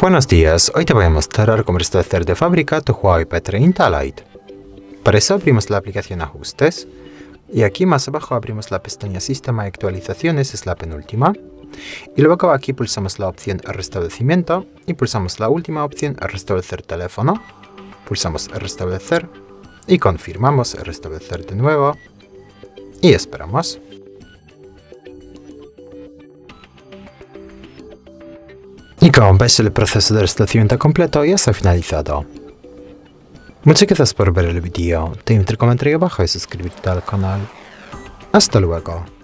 Buenos días, hoy te voy a mostrar cómo restablecer de fábrica tu Huawei P30 Lite. Para eso abrimos la aplicación Ajustes y aquí más abajo abrimos la pestaña Sistema y Actualizaciones, es la penúltima. Y luego aquí pulsamos la opción Restablecimiento y pulsamos la última opción Restablecer teléfono. Pulsamos Restablecer y confirmamos Restablecer de nuevo y esperamos. Y como ves, el proceso de restablecimiento completo ya está finalizado. Muchas gracias por ver el vídeo. Te invito a comentar abajo y suscribirte al canal. Hasta luego.